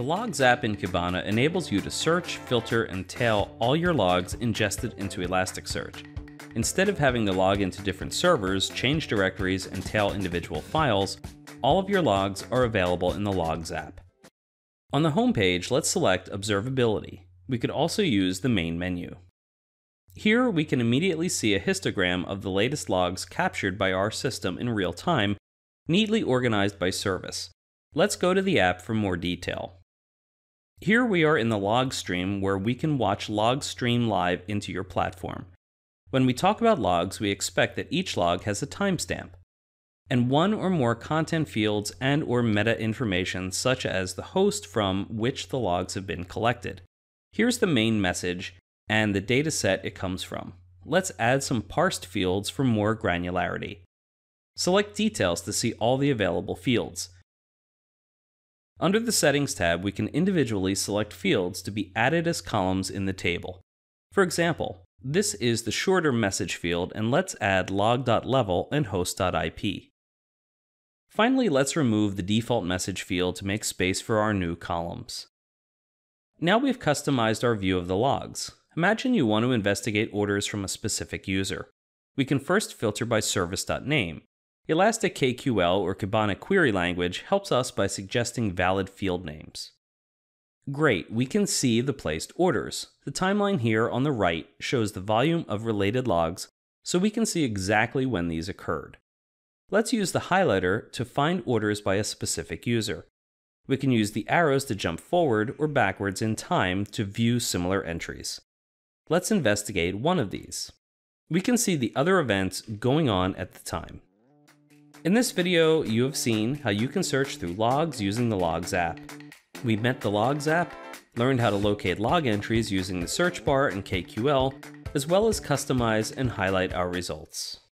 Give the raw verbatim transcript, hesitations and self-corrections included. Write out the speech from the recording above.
The Logs app in Kibana enables you to search, filter, and tail all your logs ingested into Elasticsearch. Instead of having to log into different servers, change directories, and tail individual files, all of your logs are available in the Logs app. On the home page, let's select Observability. We could also use the main menu. Here, we can immediately see a histogram of the latest logs captured by our system in real time, neatly organized by service. Let's go to the app for more detail. Here we are in the log stream where we can watch logs stream live into your platform. When we talk about logs, we expect that each log has a timestamp, and one or more content fields and or meta information such as the host from which the logs have been collected. Here's the main message and the data set it comes from. Let's add some parsed fields for more granularity. Select Details to see all the available fields. Under the Settings tab, we can individually select fields to be added as columns in the table. For example, this is the shorter message field, and let's add log.level and host.ip. Finally, let's remove the default message field to make space for our new columns. Now we've customized our view of the logs. Imagine you want to investigate orders from a specific user. We can first filter by service.name. Elastic K Q L or Kibana query language helps us by suggesting valid field names. Great, we can see the placed orders. The timeline here on the right shows the volume of related logs, so we can see exactly when these occurred. Let's use the highlighter to find orders by a specific user. We can use the arrows to jump forward or backwards in time to view similar entries. Let's investigate one of these. We can see the other events going on at the time. In this video, you have seen how you can search through logs using the Logs app. We met the Logs app, learned how to locate log entries using the search bar and K Q L, as well as customize and highlight our results.